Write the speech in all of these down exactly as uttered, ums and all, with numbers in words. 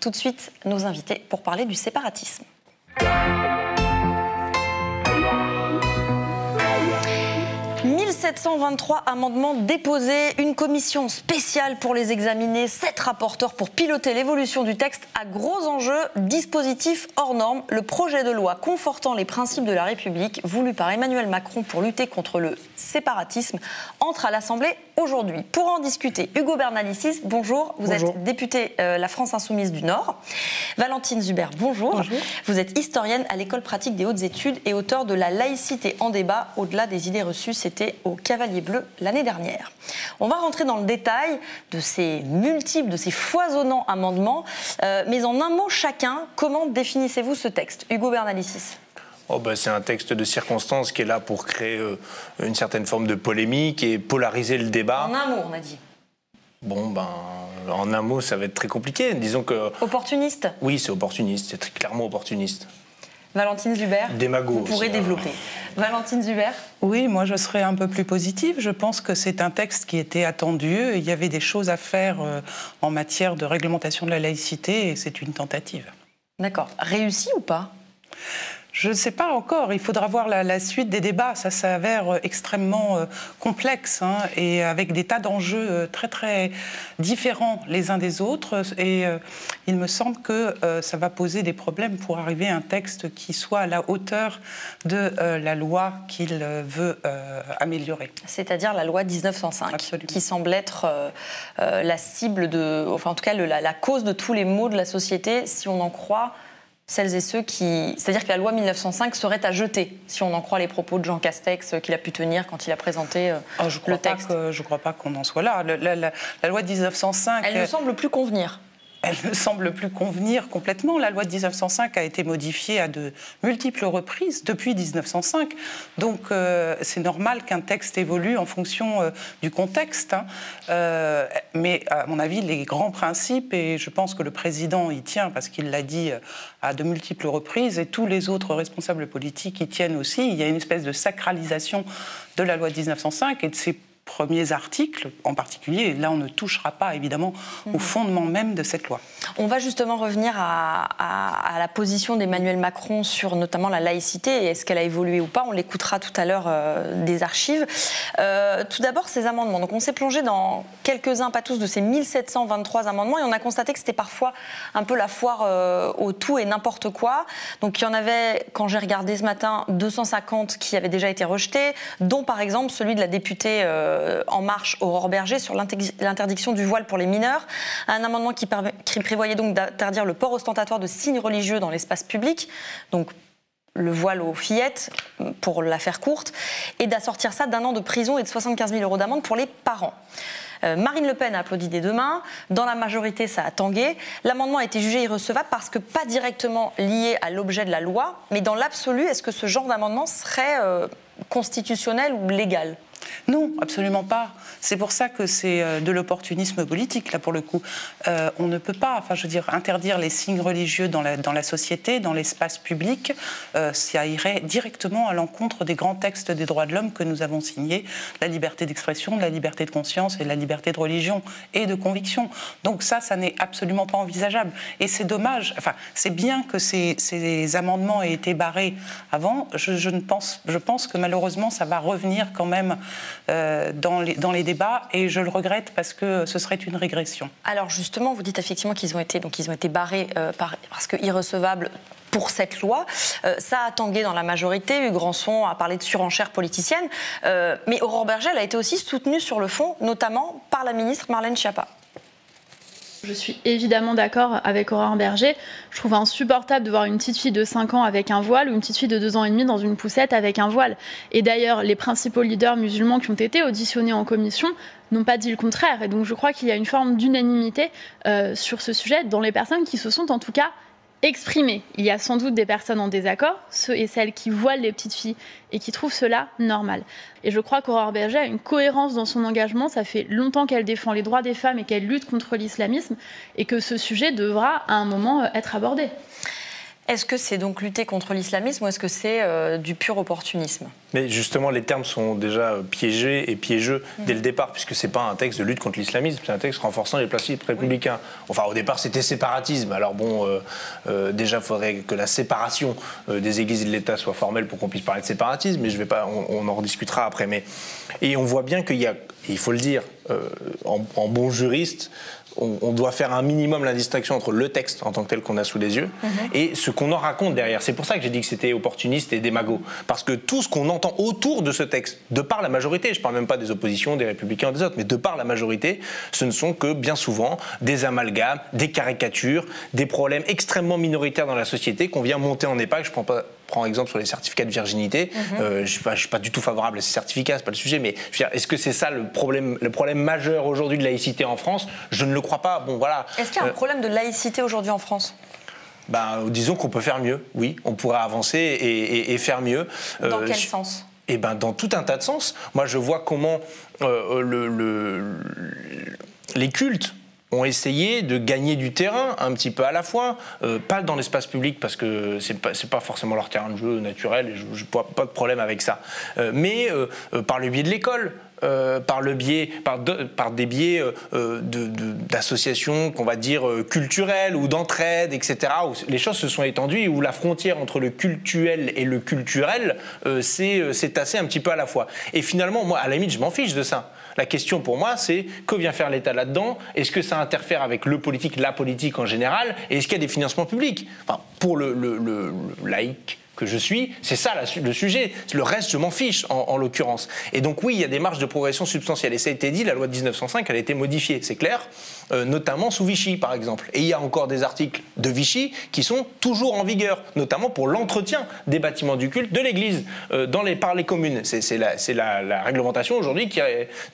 tout de suite nos invités pour parler du séparatisme. mille sept cent vingt-trois amendements déposés, une commission spéciale pour les examiner, sept rapporteurs pour piloter l'évolution du texte à gros enjeux, dispositif hors norme. Le projet de loi confortant les principes de la République, voulu par Emmanuel Macron pour lutter contre le séparatisme, entre à l'Assemblée aujourd'hui. Pour en discuter, Hugo Bernalicis, bonjour. Vous bonjour. êtes député euh, la France insoumise du Nord. Valentine Zuber, bonjour. bonjour. Vous êtes historienne à l'École pratique des hautes études et auteur de La laïcité en débat, au-delà des idées reçues. C'était au Cavalier Bleu l'année dernière. On va rentrer dans le détail de ces multiples, de ces foisonnants amendements. Euh, mais en un mot chacun, comment définissez-vous ce texte, Hugo Bernalicis? Oh ben c'est un texte de circonstance qui est là pour créer euh, une certaine forme de polémique et polariser le débat. En un mot, on a dit. Bon, ben, en un mot, ça va être très compliqué. Disons que... Opportuniste? Oui, c'est opportuniste, c'est très clairement opportuniste. Valentine Zuber, Démago vous pourrez aussi, développer. Hein. Valentine Zuber? Oui, moi je serais un peu plus positive. Je pense que c'est un texte qui était attendu. Il y avait des choses à faire en matière de réglementation de la laïcité et c'est une tentative. D'accord. Réussie ou pas? Je ne sais pas encore. Il faudra voir la, la suite des débats. Ça s'avère extrêmement euh, complexe hein, et avec des tas d'enjeux euh, très très différents les uns des autres. Et euh, il me semble que euh, ça va poser des problèmes pour arriver à un texte qui soit à la hauteur de euh, la loi qu'il veut euh, améliorer. C'est-à-dire la loi mille neuf cent cinq, absolument, qui semble être euh, euh, la cible de, enfin en tout cas le, la, la cause de tous les maux de la société, si on en croit. Celles et ceux qui... C'est-à-dire que la loi mille neuf cent cinq serait à jeter, si on en croit les propos de Jean Castex qu'il a pu tenir quand il a présenté oh, je le texte. Que, je ne crois pas qu'on en soit là. La, la, la, la loi mille neuf cent cinq... Elle ne euh... semble plus convenir. Elle ne semble plus convenir complètement. La loi de mille neuf cent cinq a été modifiée à de multiples reprises depuis mille neuf cent cinq. Donc euh, c'est normal qu'un texte évolue en fonction euh, du contexte. Hein. Euh, mais à mon avis, les grands principes, et je pense que le président y tient parce qu'il l'a dit à de multiples reprises, et tous les autres responsables politiques y tiennent aussi. Il y a une espèce de sacralisation de la loi de mille neuf cent cinq et de ses premiers articles en particulier, là on ne touchera pas évidemment mmh. au fondement même de cette loi. On va justement revenir à, à, à la position d'Emmanuel Macron sur notamment la laïcité, est-ce qu'elle a évolué ou pas, on l'écoutera tout à l'heure euh, des archives. Euh, tout d'abord ces amendements, donc on s'est plongé dans quelques-uns, pas tous, de ces mille sept cent vingt-trois amendements et on a constaté que c'était parfois un peu la foire euh, au tout et n'importe quoi. Donc il y en avait, quand j'ai regardé ce matin, deux cent cinquante qui avaient déjà été rejetés, dont par exemple celui de la députée euh, En Marche, Aurore Bergé, sur l'interdiction du voile pour les mineurs. Un amendement qui, permet, qui prévoyait donc d'interdire le port ostentatoire de signes religieux dans l'espace public, donc le voile aux fillettes, pour la faire courte, et d'assortir ça d'un an de prison et de soixante-quinze mille euros d'amende pour les parents. Euh, Marine Le Pen a applaudi des deux mains. Dans la majorité, ça a tangué. L'amendement a été jugé irrecevable parce que pas directement lié à l'objet de la loi, mais dans l'absolu, est-ce que ce genre d'amendement serait euh, constitutionnel ou légal ? Non, absolument pas. C'est pour ça que c'est de l'opportunisme politique, là, pour le coup. Euh, on ne peut pas, enfin, je veux dire, interdire les signes religieux dans la, dans la société, dans l'espace public. Euh, ça irait directement à l'encontre des grands textes des droits de l'homme que nous avons signés, la liberté d'expression, la liberté de conscience et la liberté de religion et de conviction. Donc ça, ça n'est absolument pas envisageable. Et c'est dommage, enfin, c'est bien que ces, ces amendements aient été barrés avant. Je, je, ne pense, je pense que malheureusement, ça va revenir quand même... Euh, dans, les, dans les débats et je le regrette parce que ce serait une régression. Alors justement, vous dites effectivement qu'ils ont été, donc ils ont été barrés euh, par, parce que irrecevables pour cette loi. Euh, ça a tangué dans la majorité. Hugues Granson a parlé de surenchère politicienne. Euh, mais Aurore Bergé a été aussi soutenue sur le fond, notamment par la ministre Marlène Schiappa. Je suis évidemment d'accord avec Aurore Bergé. Je trouve insupportable de voir une petite fille de cinq ans avec un voile ou une petite fille de deux ans et demi dans une poussette avec un voile. Et d'ailleurs, les principaux leaders musulmans qui ont été auditionnés en commission n'ont pas dit le contraire. Et donc je crois qu'il y a une forme d'unanimité euh, sur ce sujet dans les personnes qui se sont en tout cas exprimées. Il y a sans doute des personnes en désaccord, ceux et celles qui voilent les petites filles et qui trouvent cela normal. Et je crois qu'Aurore Bergé a une cohérence dans son engagement. Ça fait longtemps qu'elle défend les droits des femmes et qu'elle lutte contre l'islamisme et que ce sujet devra à un moment être abordé. Est-ce que c'est donc lutter contre l'islamisme ou est-ce que c'est euh, du pur opportunisme ? Mais justement, les termes sont déjà piégés et piégeux dès le départ, puisque ce n'est pas un texte de lutte contre l'islamisme, c'est un texte renforçant les principes républicains. Enfin, au départ, c'était séparatisme. Alors bon, euh, euh, déjà, il faudrait que la séparation euh, des églises et de l'État soit formelle pour qu'on puisse parler de séparatisme, mais je vais pas, on, on en rediscutera après. Mais... Et on voit bien qu'il y a, il faut le dire, euh, en, en bon juriste, on, on doit faire un minimum la distinction entre le texte en tant que tel qu'on a sous les yeux mmh. et ce qu'on en raconte derrière. C'est pour ça que j'ai dit que c'était opportuniste et démago. Parce que tout ce qu'on entend autour de ce texte, de par la majorité, je ne parle même pas des oppositions, des républicains, des autres, mais de par la majorité, ce ne sont que bien souvent des amalgames, des caricatures, des problèmes extrêmement minoritaires dans la société qu'on vient monter en épingle. Je prends pas... prends exemple sur les certificats de virginité, mmh. euh, je ne suis pas du tout favorable à ces certificats, ce n'est pas le sujet, mais est-ce que c'est ça le problème, le problème majeur aujourd'hui de laïcité en France? Je ne le crois pas. Bon, voilà. Est-ce qu'il y a euh... un problème de laïcité aujourd'hui en France? Ben, disons qu'on peut faire mieux, oui. On pourrait avancer et, et, et faire mieux. Dans euh, quel je... sens? Eh ben, dans tout un tas de sens. Moi, je vois comment euh, le, le, le, les cultes ont essayé de gagner du terrain un petit peu à la fois, euh, pas dans l'espace public parce que c'est pas, c'est pas forcément leur terrain de jeu naturel et je n'ai pas de problème avec ça, euh, mais euh, euh, par le biais de l'école. Euh, par le biais, par, de, par des biais euh, d'associations, de, de, qu'on va dire euh, culturelles ou d'entraide, et cetera, où les choses se sont étendues, où la frontière entre le cultuel et le culturel euh, s'est euh, tassée un petit peu à la fois. Et finalement, moi, à la limite, je m'en fiche de ça. La question pour moi, c'est que vient faire l'État là-dedans? Est-ce que ça interfère avec le politique, la politique en général? Et est-ce qu'il y a des financements publics? Enfin, pour le, le, le, le laïc que je suis, c'est ça le sujet. Le reste, je m'en fiche, en, en l'occurrence. Et donc, oui, il y a des marges de progression substantielles. Et ça a été dit, la loi de mille neuf cent cinq, elle a été modifiée, c'est clair, euh, notamment sous Vichy, par exemple. Et il y a encore des articles de Vichy qui sont toujours en vigueur, notamment pour l'entretien des bâtiments du culte de l'Église euh, dans les, par les communes. C'est la, la, la réglementation aujourd'hui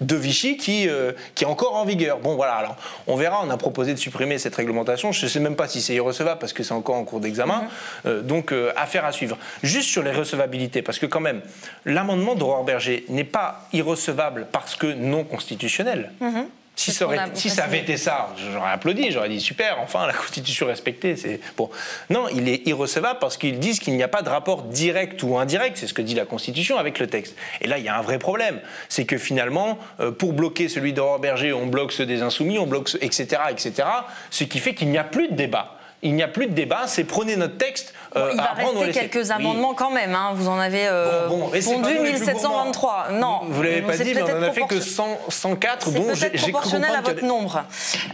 de Vichy qui, euh, qui est encore en vigueur. Bon, voilà, alors, on verra, on a proposé de supprimer cette réglementation. Je ne sais même pas si c'est irrecevable parce que c'est encore en cours d'examen. Mm-hmm. euh, donc, euh, affaire à suivre. Juste sur les recevabilités, parce que quand même, l'amendement d'Aurore Bergé n'est pas irrecevable parce que non constitutionnel. Mmh. Si, ça, aurait, a, si ça avait été ça, j'aurais applaudi, j'aurais dit super, enfin la Constitution respectée, c'est bon. Non, il est irrecevable parce qu'ils disent qu'il n'y a pas de rapport direct ou indirect, c'est ce que dit la Constitution avec le texte. Et là, il y a un vrai problème, c'est que finalement, pour bloquer celui d'Aurore Bergé, on bloque ceux des Insoumis, on bloque ceux, et cetera, et cetera, ce qui fait qu'il n'y a plus de débat. Il n'y a plus de débat, c'est prenez notre texte. Euh, il va rester quelques amendements oui. quand même, hein, vous en avez euh, bon, bon, pondu mille sept cent vingt-trois. Non, vous ne l'avez pas dit, mais on n'en a fait que cent, cent quatre, dont j'ai cru proportionnel à votre nombre.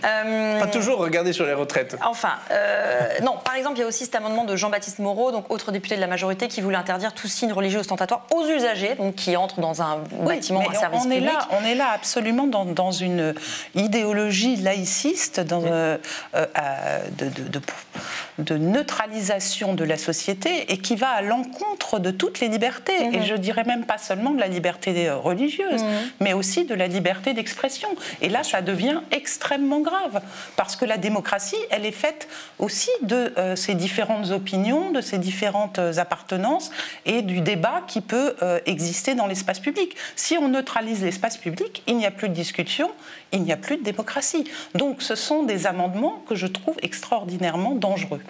Euh... Pas toujours regarder sur les retraites. Enfin, euh, non, par exemple, il y a aussi cet amendement de Jean-Baptiste Moreau, donc autre député de la majorité, qui voulait interdire tout signe religieux ostentatoire aux usagers, donc qui entrent dans un oui, bâtiment, un service on public. Est là, on est là absolument dans, dans une idéologie laïciste, dans, oui. euh, euh, de, de, de de neutralisation de la société et qui va à l'encontre de toutes les libertés. Mmh. Et je dirais même pas seulement de la liberté religieuse, mmh. mais aussi de la liberté d'expression. Et là, ça devient extrêmement grave, parce que la démocratie, elle est faite aussi de euh, ces différentes opinions, de ces différentes appartenances et du débat qui peut euh, exister dans l'espace public. Si on neutralise l'espace public, il n'y a plus de discussion, il n'y a plus de démocratie. Donc ce sont des amendements que je trouve extraordinaires dangereux.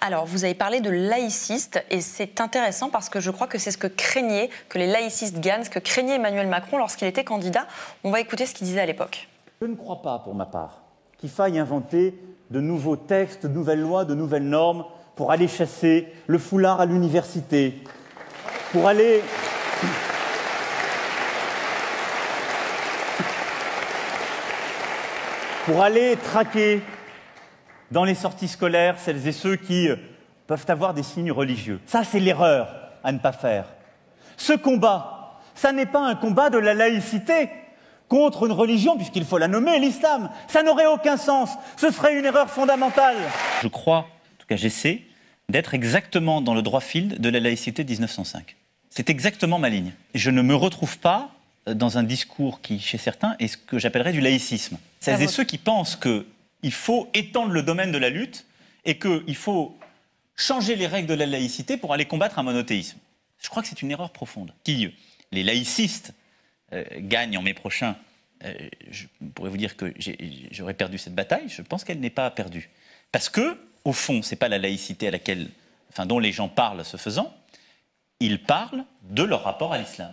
Alors, vous avez parlé de laïcistes et c'est intéressant parce que je crois que c'est ce que craignait, que les laïcistes gagnent, ce que craignait Emmanuel Macron lorsqu'il était candidat. On va écouter ce qu'il disait à l'époque. Je ne crois pas, pour ma part, qu'il faille inventer de nouveaux textes, de nouvelles lois, de nouvelles normes pour aller chasser le foulard à l'université, pour aller... pour aller traquer... dans les sorties scolaires, celles et ceux qui peuvent avoir des signes religieux. Ça, c'est l'erreur à ne pas faire. Ce combat, ça n'est pas un combat de la laïcité contre une religion, puisqu'il faut la nommer, l'islam. Ça n'aurait aucun sens. Ce serait une erreur fondamentale. Je crois, en tout cas j'essaie, d'être exactement dans le droit fil de la laïcité de mille neuf cent cinq. C'est exactement ma ligne. Et je ne me retrouve pas dans un discours qui, chez certains, est ce que j'appellerais du laïcisme. Celles et ceux qui pensent que il faut étendre le domaine de la lutte et qu'il faut changer les règles de la laïcité pour aller combattre un monothéisme. Je crois que c'est une erreur profonde. Qui, les laïcistes, euh, gagnent en mai prochain, euh, je pourrais vous dire que j'aurais perdu cette bataille, je pense qu'elle n'est pas perdue. Parce que, au fond, ce n'est pas la laïcité à laquelle enfin dont les gens parlent ce faisant, ils parlent de leur rapport à l'islam.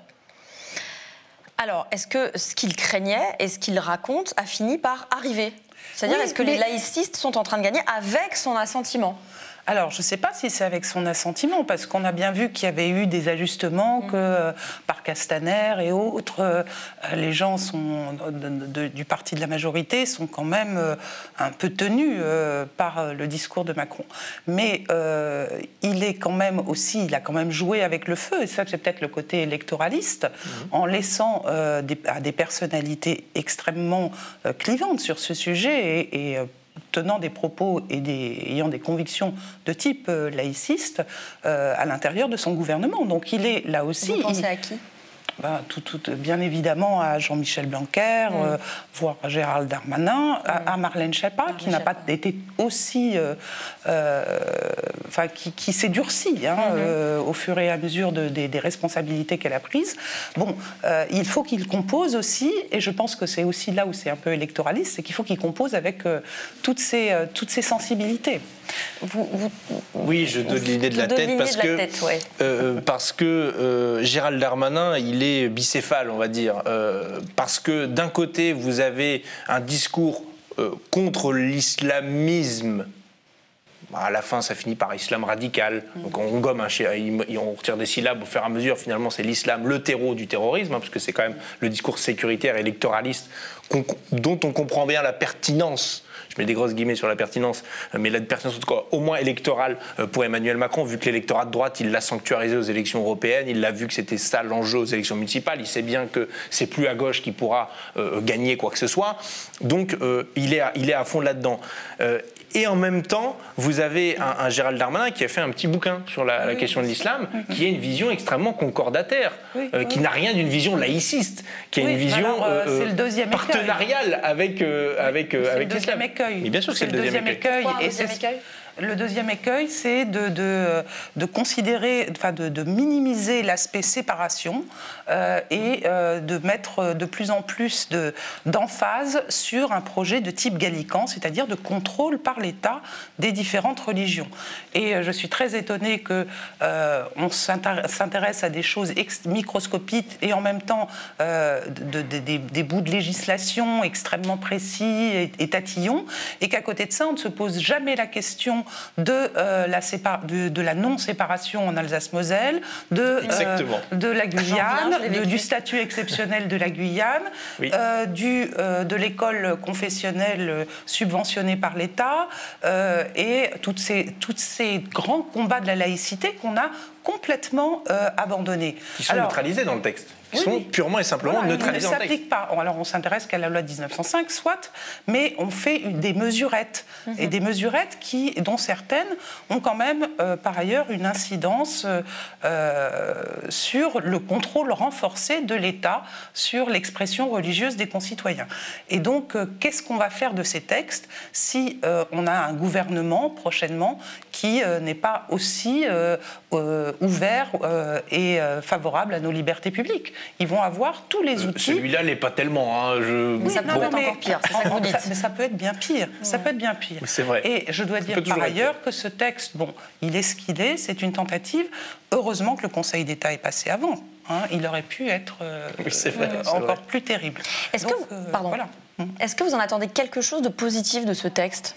Alors, est-ce que ce qu'ils craignaient et ce qu'ils racontent a fini par arriver? C'est-à-dire, oui, est-ce que mais... les laïcistes sont en train de gagner avec son assentiment? Alors, je ne sais pas si c'est avec son assentiment, parce qu'on a bien vu qu'il y avait eu des ajustements, que euh, par Castaner et autres, euh, les gens sont, de, de, du parti de la majorité sont quand même euh, un peu tenus euh, par le discours de Macron. Mais euh, il est quand même aussi, il a quand même joué avec le feu, et ça c'est peut-être le côté électoraliste, mmh. en laissant euh, des, à des personnalités extrêmement euh, clivantes sur ce sujet et, et euh, tenant des propos et des, ayant des convictions de type euh, laïciste euh, à l'intérieur de son gouvernement. Donc il est là aussi... Vous pensez il... à qui? Ben, tout, tout, bien évidemment à Jean-Michel Blanquer, mmh. euh, voire à Gérald Darmanin, mmh. à, à Marlène Schiappa, Marlène qui n'a pas été aussi, euh, euh, enfin qui, qui s'est durcie hein, mmh. euh, au fur et à mesure de, des, des responsabilités qu'elle a prises. Bon, euh, il faut qu'il compose aussi, et je pense que c'est aussi là où c'est un peu électoraliste, c'est qu'il faut qu'il compose avec euh, toutes ces euh, toutes ces sensibilités. Vous, vous, oui, je donne l'idée de la tête parce que, tête, ouais. euh, parce que euh, Gérald Darmanin, il est bicéphale, on va dire, euh, parce que d'un côté, vous avez un discours euh, contre l'islamisme. À la fin, ça finit par islam radical. Donc on gomme, un et on retire des syllabes au fur et à mesure. Finalement, c'est l'islam, le terreau du terrorisme, hein, parce que c'est quand même le discours sécuritaire et électoraliste qu'on, dont on comprend bien la pertinence. Je mets des grosses guillemets sur la pertinence, mais la pertinence en tout cas, au moins électorale pour Emmanuel Macron, vu que l'électorat de droite, il l'a sanctuarisé aux élections européennes, il l'a vu que c'était ça l'enjeu aux élections municipales, il sait bien que c'est plus à gauche qui pourra euh, gagner quoi que ce soit. Donc euh, il, est à, il est à fond là-dedans. Euh, Et en même temps, vous avez un, un Gérald Darmanin qui a fait un petit bouquin sur la, la oui, question de l'islam, qui a une vision extrêmement concordataire, oui, euh, qui oui. n'a rien d'une vision laïciste, qui oui, a une vision alors, euh, le partenariale écueil. avec euh, avec euh, avec l'islam. Mais bien sûr que c'est le deuxième écueil. écueil. Et c'est le deuxième écueil, c'est de, de, de considérer, enfin de, de minimiser l'aspect séparation euh, et euh, de mettre de plus en plus de, d'emphase sur un projet de type gallican, c'est-à-dire de contrôle par l'État des différentes religions. Et je suis très étonnée qu'on euh, s'intéresse à des choses microscopiques et en même temps euh, de, de, de, des bouts de législation extrêmement précis et, et tatillons, et qu'à côté de ça, on ne se pose jamais la question de euh, la, de, de la non-séparation en Alsace-Moselle, de, euh, de la Guyane, viens, de, du statut exceptionnel de la Guyane, oui. euh, du, euh, de l'école confessionnelle subventionnée par l'État euh, et toutes ces, toutes ces grands combats de la laïcité qu'on a complètement euh, abandonnés. Qui sont Alors, neutralisés dans le texte. Qui oui, sont purement et simplement voilà, neutralisés dans le texte. Ils ne s'appliquent pas. Alors on s'intéresse qu'à la loi de mille neuf cent cinq, soit, mais on fait des mesurettes. Mm-hmm. Et des mesurettes qui, dont certaines ont quand même, euh, par ailleurs, une incidence euh, sur le contrôle renforcé de l'État sur l'expression religieuse des concitoyens. Et donc, euh, qu'est-ce qu'on va faire de ces textes si euh, on a un gouvernement, prochainement, qui euh, n'est pas aussi... Euh, euh, ouvert euh, et euh, favorable à nos libertés publiques. Ils vont avoir tous les outils... Euh, Celui-là n'est pas tellement... Hein, je... oui, ça peut bon, être mais, encore pire, c'est ça que vous dites. Ça, mais ça peut être bien pire, ouais. ça peut être bien pire. C'est vrai. Et je dois ça dire par ailleurs que ce texte, bon, il est ce qu'il est, c'est une tentative. Heureusement que le Conseil d'État est passé avant. Hein, il aurait pu être euh, oui, vrai, euh, encore vrai. plus terrible. Est-ce que, euh, voilà. est que vous en attendez quelque chose de positif de ce texte?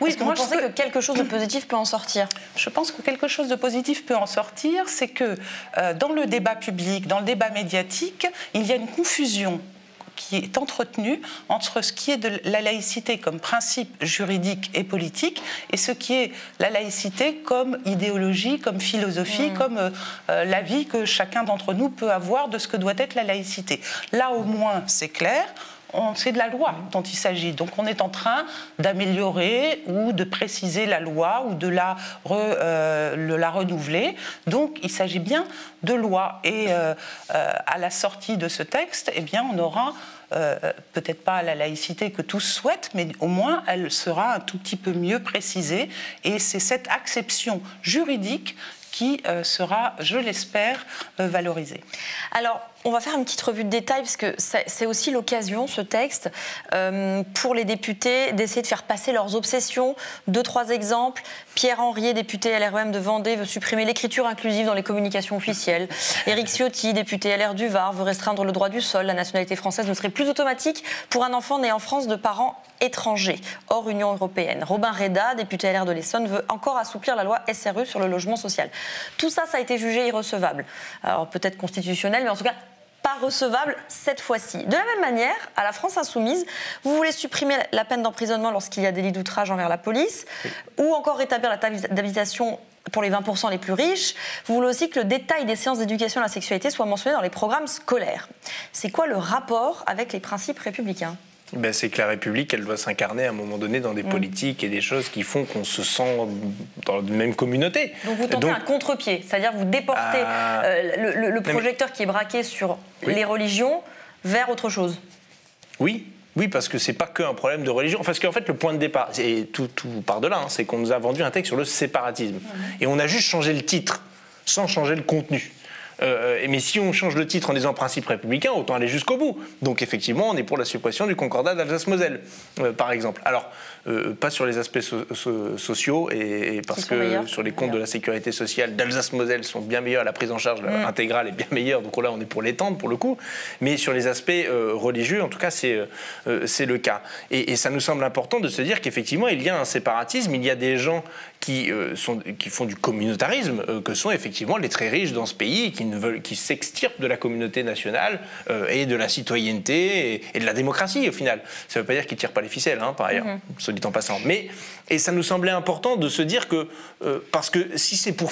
Oui, Est-ce que moi vous pensez je... que quelque chose de positif peut en sortir? Je pense que quelque chose de positif peut en sortir, c'est que euh, dans le débat public, dans le débat médiatique, il y a une confusion qui est entretenu entre ce qui est de la laïcité comme principe juridique et politique et ce qui est la laïcité comme idéologie, comme philosophie, mmh. comme euh, l'avis que chacun d'entre nous peut avoir de ce que doit être la laïcité. Là, au moins, c'est clair. C'est de la loi dont il s'agit. Donc on est en train d'améliorer ou de préciser la loi ou de la, re, euh, de la renouveler. Donc il s'agit bien de loi. Et euh, euh, à la sortie de ce texte, eh bien, on aura euh, peut-être pas la laïcité que tous souhaitent, mais au moins elle sera un tout petit peu mieux précisée. Et c'est cette acception juridique qui euh, sera, je l'espère, euh, valorisée. Alors, on va faire une petite revue de détail, parce que c'est aussi l'occasion, ce texte, euh, pour les députés d'essayer de faire passer leurs obsessions. Deux, trois exemples. Pierre Henriet, député L R E M de Vendée, veut supprimer l'écriture inclusive dans les communications officielles. Éric Ciotti, député L R du Var, veut restreindre le droit du sol. La nationalité française ne serait plus automatique pour un enfant né en France de parents étrangers, hors Union européenne. Robin Reda, député L R de l'Essonne, veut encore assouplir la loi S R U sur le logement social. Tout ça, ça a été jugé irrecevable. Alors peut-être constitutionnel, mais en tout cas pas recevable cette fois-ci. De la même manière, à la France insoumise, vous voulez supprimer la peine d'emprisonnement lorsqu'il y a délit d'outrage envers la police, oui, ou encore rétablir la taxe d'habitation pour les vingt pour cent les plus riches. Vous voulez aussi que le détail des séances d'éducation à la sexualité soit mentionné dans les programmes scolaires. C'est quoi le rapport avec les principes républicains ? Ben c'est que la République, elle doit s'incarner à un moment donné dans des mmh. politiques et des choses qui font qu'on se sent dans la même communauté. Donc vous tentez Donc... un contre-pied, c'est-à-dire vous déportez ah... euh, le, le projecteur mais... qui est braqué sur oui. les religions vers autre chose. Oui. Oui, parce que c'est pas qu'un problème de religion. Parce qu'en fait, le point de départ, et tout, tout part de là, hein, c'est qu'on nous a vendu un texte sur le séparatisme. Mmh. Et on a juste changé le titre, sans changer le contenu. Euh, mais si on change le titre en disant principe républicain, autant aller jusqu'au bout. Donc effectivement, on est pour la suppression du concordat d'Alsace-Moselle, euh, par exemple. Alors, euh, pas sur les aspects so so sociaux, et, et parce que meilleurs. sur les comptes meilleurs. de la sécurité sociale d'Alsace-Moselle sont bien meilleurs, la prise en charge mmh. intégrale est bien meilleure, donc là on est pour l'étendre pour le coup. Mais sur les aspects euh, religieux, en tout cas, c'est euh, c'est le cas. Et, et ça nous semble important de se dire qu'effectivement, il y a un séparatisme, il y a des gens qui, euh, sont, qui font du communautarisme, euh, que sont effectivement les très riches dans ce pays, et qui qui s'extirpent de la communauté nationale euh, et de la citoyenneté et, et de la démocratie au final. Ça ne veut pas dire qu'ils ne tirent pas les ficelles, hein, par ailleurs, mm-hmm. soit dit en passant. Mais, et ça nous semblait important de se dire que, euh, parce que si c'est pour,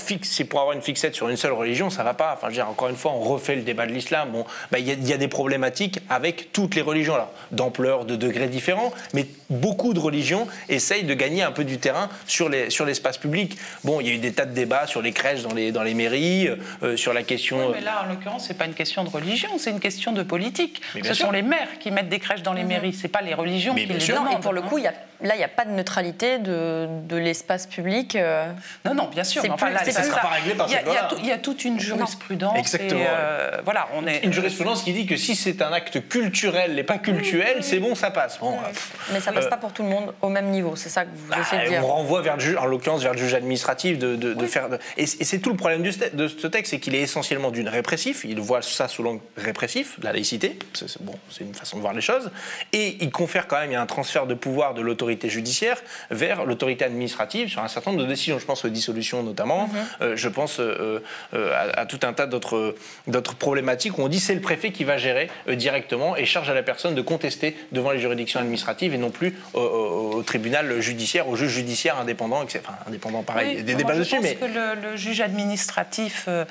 pour avoir une fixette sur une seule religion, ça ne va pas. Enfin, je veux dire, encore une fois, on refait le débat de l'islam. Bon, bah, y a, y a des problématiques avec toutes les religions, d'ampleur, de degrés différents, mais beaucoup de religions essayent de gagner un peu du terrain sur les, sur l'espace public. Bon, il y a eu des tas de débats sur les crèches dans les, dans les mairies, euh, sur la question. Oui, mais là, en l'occurrence, c'est pas une question de religion, c'est une question de politique. Ce sûr. sont les maires qui mettent des crèches dans les mairies, c'est pas les religions mais qui les demandent. Et pour le coup, y a, là, il n'y a pas de neutralité de, de l'espace public. Euh... Non, non, bien sûr. Mais enfin, plus, là, ça ne sera pas réglé par ce loi. Il y a toute une jurisprudence. Non. Exactement. Et, euh, ouais. voilà, on est... Une jurisprudence qui dit que si c'est un acte culturel et pas cultuel, mmh. c'est bon, ça passe. Bon, mmh. euh, mais ça passe euh, pas pour tout le monde au même niveau, c'est ça que vous bah, essayez de dire. On renvoie vers le juge, en l'occurrence vers le juge administratif de, de, oui. de faire. De... Et c'est tout le problème du, de ce texte, c'est qu'il est essentiellement d'une répressif, il voit ça sous l'angle répressif, la laïcité, c'est bon, c'est une façon de voir les choses, et il confère quand même, il y a un transfert de pouvoir de l'autorité judiciaire vers l'autorité administrative sur un certain nombre de décisions, je pense aux dissolutions notamment, mm -hmm. euh, je pense euh, euh, à, à tout un tas d'autres d'autres problématiques où on dit c'est le préfet qui va gérer euh, directement et charge à la personne de contester devant les juridictions administratives et non plus au, au, au tribunal judiciaire, au juge judiciaire indépendant, et cetera. Enfin, indépendant pareil, oui, des débats dessus. Je pense mais... que le, le juge administratif euh,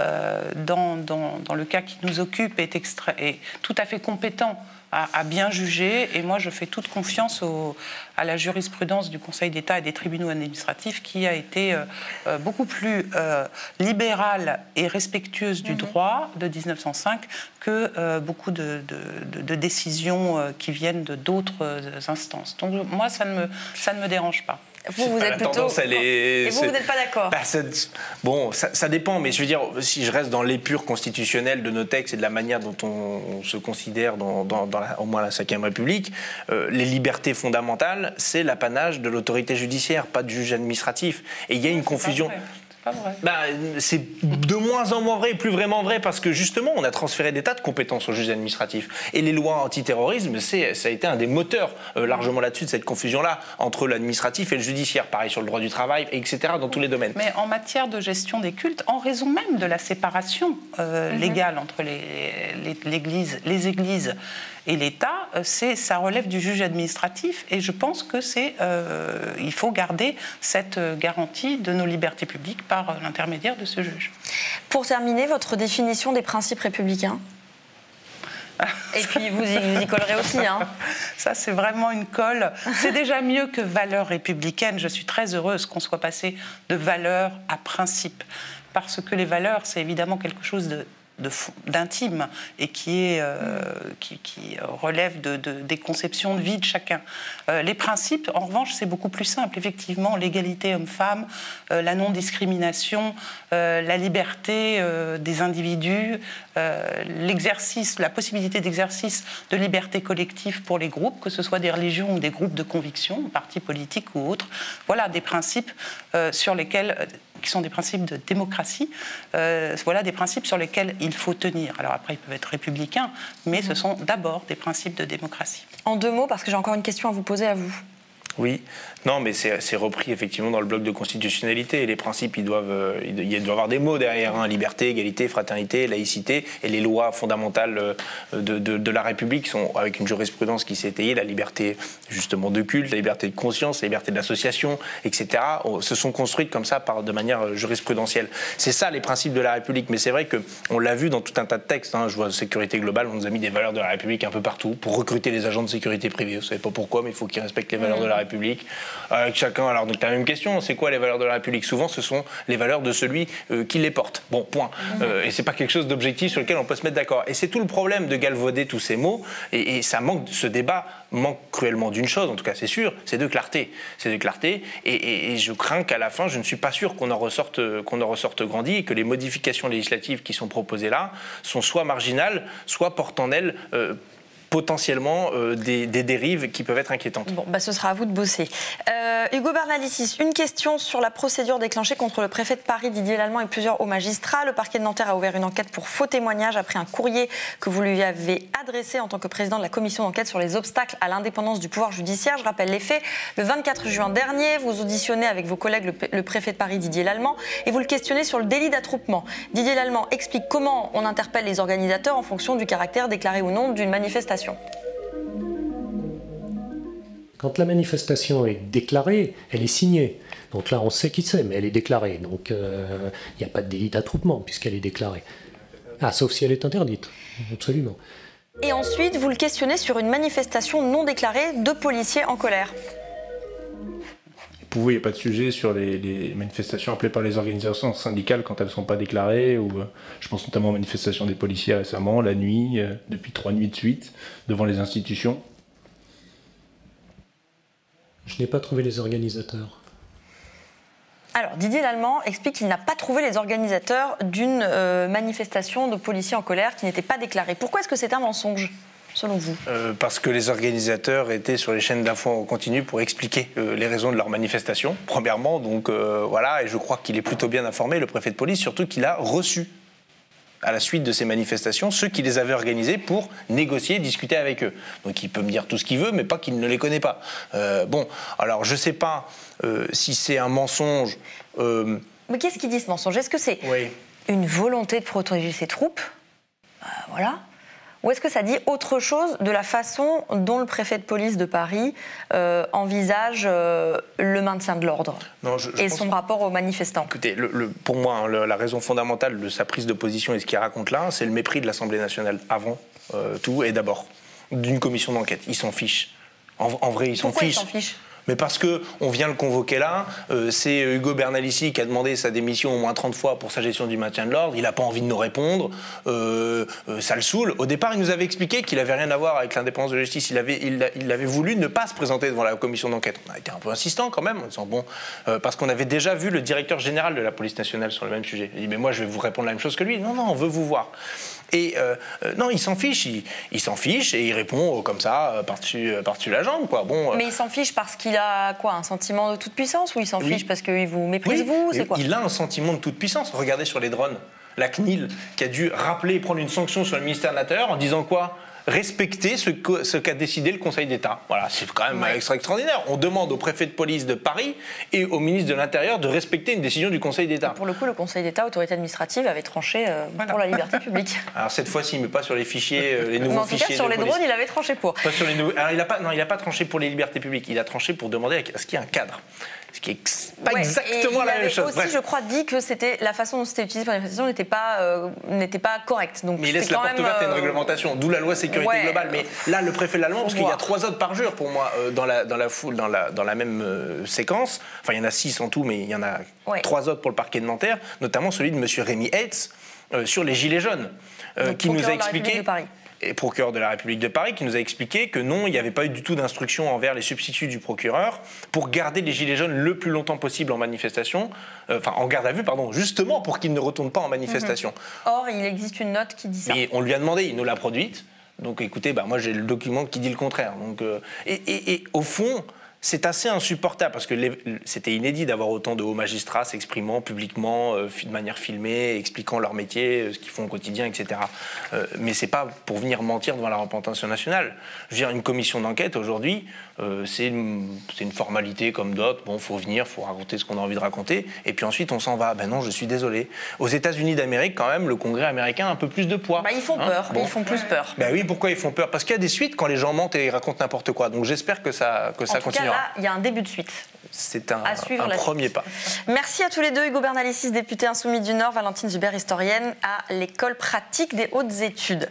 euh, Dans, dans, dans le cas qui nous occupe est, extra, est tout à fait compétent à, à bien juger, et moi je fais toute confiance au, à la jurisprudence du Conseil d'État et des tribunaux administratifs qui a été euh, beaucoup plus euh, libérale et respectueuse du mmh. droit de mille neuf cent cinq que euh, beaucoup de, de, de, de décisions euh, qui viennent de d'autres euh, instances. Donc moi ça ne me, ça ne me dérange pas. Vous, vous êtes plutôt... Et vous, vous n'êtes pas d'accord. Bah, bon, ça, ça dépend, mais je veux dire, si je reste dans l'épure constitutionnelle de nos textes et de la manière dont on, on se considère dans, dans, dans la, au moins la cinquième République, euh, les libertés fondamentales, c'est l'apanage de l'autorité judiciaire, pas du juge administratif. Et il y a une confusion... Bah, c'est de moins en moins vrai, plus vraiment vrai, parce que justement, on a transféré des tas de compétences aux juges administratifs. Et les lois antiterrorisme, ça a été un des moteurs euh, largement là-dessus de cette confusion-là entre l'administratif et le judiciaire. Pareil sur le droit du travail, et cetera, dans tous les domaines. Mais en matière de gestion des cultes, en raison même de la séparation euh, mm-hmm. légale entre les, les, église, les églises et l'État, ça relève du juge administratif, et je pense que c'est, euh, il faut garder cette garantie de nos libertés publiques par l'intermédiaire de ce juge. Pour terminer, votre définition des principes républicains ? Et puis vous y, vous y collerez aussi. Hein. Ça, c'est vraiment une colle. C'est déjà mieux que valeurs républicaines. Je suis très heureuse qu'on soit passé de valeurs à principes, parce que les valeurs, c'est évidemment quelque chose de d'intime et qui, est, euh, qui, qui relève de, de, des conceptions de vie de chacun. Euh, les principes, en revanche, c'est beaucoup plus simple. Effectivement, l'égalité homme-femme, euh, la non-discrimination, euh, la liberté euh, des individus, euh, l'exercice, la possibilité d'exercice de liberté collective pour les groupes, que ce soit des religions ou des groupes de conviction, partis politiques ou autres. Voilà des principes euh, sur lesquels... Euh, qui sont des principes de démocratie, euh, voilà des principes sur lesquels il faut tenir. Alors après, ils peuvent être républicains, mais ce sont d'abord des principes de démocratie. En deux mots, parce que j'ai encore une question à vous poser à vous. Oui, non, mais c'est repris effectivement dans le bloc de constitutionnalité. Et les principes, ils doivent, il doit y avoir des mots derrière, hein. Liberté, égalité, fraternité, laïcité. Et les lois fondamentales de, de, de la République sont, avec une jurisprudence qui s'est étayée, la liberté justement de culte, la liberté de conscience, la liberté d'association, et cetera, se sont construites comme ça par, de manière jurisprudentielle. C'est ça les principes de la République. Mais c'est vrai qu'on l'a vu dans tout un tas de textes. Hein. Je vois sécurité globale, on nous a mis des valeurs de la République un peu partout pour recruter les agents de sécurité privée. Vous savez pas pourquoi, mais il faut qu'ils respectent les valeurs de la République. République, euh, chacun, alors donc la même question, c'est quoi les valeurs de la République? Souvent ce sont les valeurs de celui euh, qui les porte, bon point, euh, et c'est pas quelque chose d'objectif sur lequel on peut se mettre d'accord, et c'est tout le problème de galvauder tous ces mots, et, et ça manque, ce débat manque cruellement d'une chose, en tout cas c'est sûr, c'est de clarté, c'est de clarté, et, et, et je crains qu'à la fin, je ne suis pas sûr qu'on en ressorte, qu'on en ressorte grandi, et que les modifications législatives qui sont proposées là sont soit marginales, soit portent en elles euh, potentiellement euh, des, des dérives qui peuvent être inquiétantes. Bon, bah, ce sera à vous de bosser. Euh, Hugo Bernalicis, une question sur la procédure déclenchée contre le préfet de Paris, Didier Lallement, et plusieurs hauts magistrats. Le parquet de Nanterre a ouvert une enquête pour faux témoignage après un courrier que vous lui avez adressé en tant que président de la commission d'enquête sur les obstacles à l'indépendance du pouvoir judiciaire. Je rappelle les faits. Le vingt-quatre juin dernier, vous auditionnez avec vos collègues le, le préfet de Paris, Didier Lallement, et vous le questionnez sur le délit d'attroupement. Didier Lallement explique comment on interpelle les organisateurs en fonction du caractère déclaré ou non d'une manifestation. Quand la manifestation est déclarée, elle est signée. Donc là, on sait qui c'est, mais elle est déclarée. Donc il euh, n'y a pas de délit d'attroupement puisqu'elle est déclarée. Ah, sauf si elle est interdite, absolument. Et ensuite, vous le questionnez sur une manifestation non déclarée de policiers en colère. Vous pouvez, il n'y a pas de sujet sur les, les manifestations appelées par les organisations syndicales quand elles ne sont pas déclarées. Ou, je pense notamment aux manifestations des policiers récemment, la nuit, euh, depuis trois nuits de suite, devant les institutions. Je n'ai pas trouvé les organisateurs. Alors, Didier Lallement explique qu'il n'a pas trouvé les organisateurs d'une euh, manifestation de policiers en colère qui n'était pas déclarée. Pourquoi est-ce que c'est un mensonge ? Selon vous euh, Parce que les organisateurs étaient sur les chaînes d'infos en continu pour expliquer euh, les raisons de leur manifestation, premièrement. Donc euh, voilà, et je crois qu'il est plutôt bien informé, le préfet de police, surtout qu'il a reçu, à la suite de ces manifestations, ceux qui les avaient organisés pour négocier, discuter avec eux. Donc il peut me dire tout ce qu'il veut, mais pas qu'il ne les connaît pas. Euh, bon, alors je ne sais pas euh, si c'est un mensonge... Euh... Mais qu'est-ce qu'il dit, ce mensonge? Est-ce que c'est oui. une volonté de protéger ses troupes? euh, Voilà. Ou est-ce que ça dit autre chose de la façon dont le préfet de police de Paris euh, envisage euh, le maintien de l'ordre et son rapport aux manifestants? Écoutez, le, le, pour moi, hein, le, la raison fondamentale de sa prise de position et ce qu'il raconte là, c'est le mépris de l'Assemblée nationale avant euh, tout et d'abord d'une commission d'enquête. Ils s'en fichent. En, en vrai, ils s'en fichent. Pourquoi ils s'en fichent ? Mais parce qu'on vient le convoquer là, euh, c'est Hugo Bernalicis qui a demandé sa démission au moins trente fois pour sa gestion du maintien de l'ordre, il n'a pas envie de nous répondre, euh, euh, ça le saoule. Au départ, il nous avait expliqué qu'il n'avait rien à voir avec l'indépendance de la justice, il avait, il, il avait voulu ne pas se présenter devant la commission d'enquête. On a été un peu insistant quand même, en disant bon, euh, parce qu'on avait déjà vu le directeur général de la police nationale sur le même sujet. Il dit mais moi je vais vous répondre la même chose que lui, non, non, on veut vous voir. Et euh, euh, non, il s'en fiche, il, il s'en fiche et il répond euh, comme ça, euh, par-dessus euh, par-dessus la jambe, quoi. Bon, euh... Mais il s'en fiche parce qu'il a quoi, un sentiment de toute-puissance, ou il s'en oui. fiche parce qu'il vous méprise, oui. vous c'est quoi? Il a un sentiment de toute-puissance. Regardez sur les drones, la C N I L qui a dû rappeler, prendre une sanction sur le ministère de l'Intérieur en disant quoi? Respecter ce qu'a ce qu'a décidé le Conseil d'État. Voilà, c'est quand même ouais. extraordinaire. On demande au préfet de police de Paris et au ministre de l'Intérieur de respecter une décision du Conseil d'État. Pour le coup, le Conseil d'État, autorité administrative, avait tranché euh, voilà. pour la liberté publique. Alors cette fois-ci, mais pas sur les fichiers, euh, les nouveaux en fichiers. En tout cas, sur les police. drones, il avait tranché pour. Pas sur les nou... Alors, il a pas, non, il n'a pas tranché pour les libertés publiques. Il a tranché pour demander à ce qu'il y ait un cadre. Ce qui n'est pas ouais, exactement la même chose. Il avait aussi, Bref. je crois, dit que la façon dont c'était utilisé pour la manifestation n'était pas, euh, pas correcte. Mais il laisse la porte ouverte à une réglementation, d'où la loi sécurité ouais. globale. Mais là, le préfet Lallement, parce qu'il y a trois autres par jour pour moi, euh, dans, la, dans, la foule, dans, la, dans la même euh, séquence. Enfin, il y en a six en tout, mais il y en a ouais. trois autres pour le parquet de Nanterre, notamment celui de M. Rémi Hets, euh, sur les Gilets jaunes, euh, qui nous a expliqué... Et procureur de la République de Paris, qui nous a expliqué que non, il n'y avait pas eu du tout d'instruction envers les substituts du procureur pour garder les Gilets jaunes le plus longtemps possible en manifestation, euh, enfin en garde à vue, pardon, justement pour qu'ils ne retournent pas en manifestation. Mm-hmm. Or, il existe une note qui dit ça. Et on lui a demandé, il nous l'a produite, donc écoutez, bah, moi j'ai le document qui dit le contraire. Donc, euh, et, et, et au fond... c'est assez insupportable, parce que c'était inédit d'avoir autant de hauts magistrats s'exprimant publiquement, euh, de manière filmée, expliquant leur métier, euh, ce qu'ils font au quotidien, et cetera. Euh, mais c'est pas pour venir mentir devant la repentance nationale. Je veux dire, une commission d'enquête, aujourd'hui, euh, c'est une, une formalité comme d'autres. Bon, faut venir, faut raconter ce qu'on a envie de raconter, et puis ensuite, on s'en va. Ben non, je suis désolé. Aux États-Unis d'Amérique, quand même, le Congrès américain a un peu plus de poids. Bah, ils font hein peur, bon. Ils font plus peur. Ben oui, pourquoi ils font peur? Parce qu'il y a des suites quand les gens mentent et ils racontent n'importe quoi. Donc j'espère que ça, que ça continuera. Là, il y a un début de suite. C'est un, un premier pas. Merci à tous les deux. Hugo Bernalicis, député insoumis du Nord, Valentine Zuber, historienne à l'École pratique des hautes études.